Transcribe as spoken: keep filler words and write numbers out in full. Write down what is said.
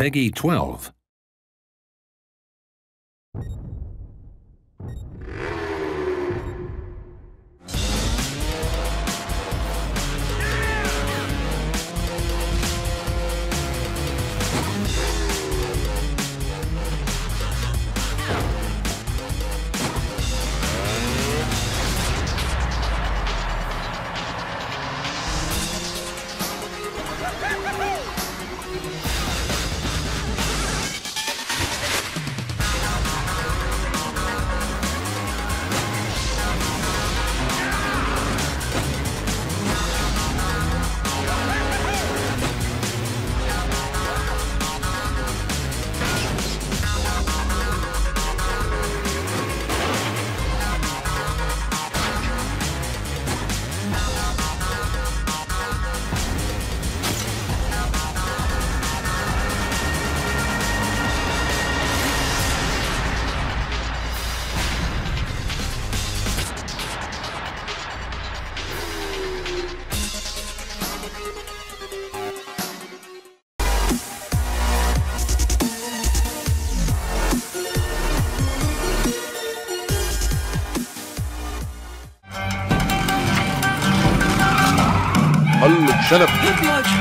Peggy twelve. Shut up. Good luck.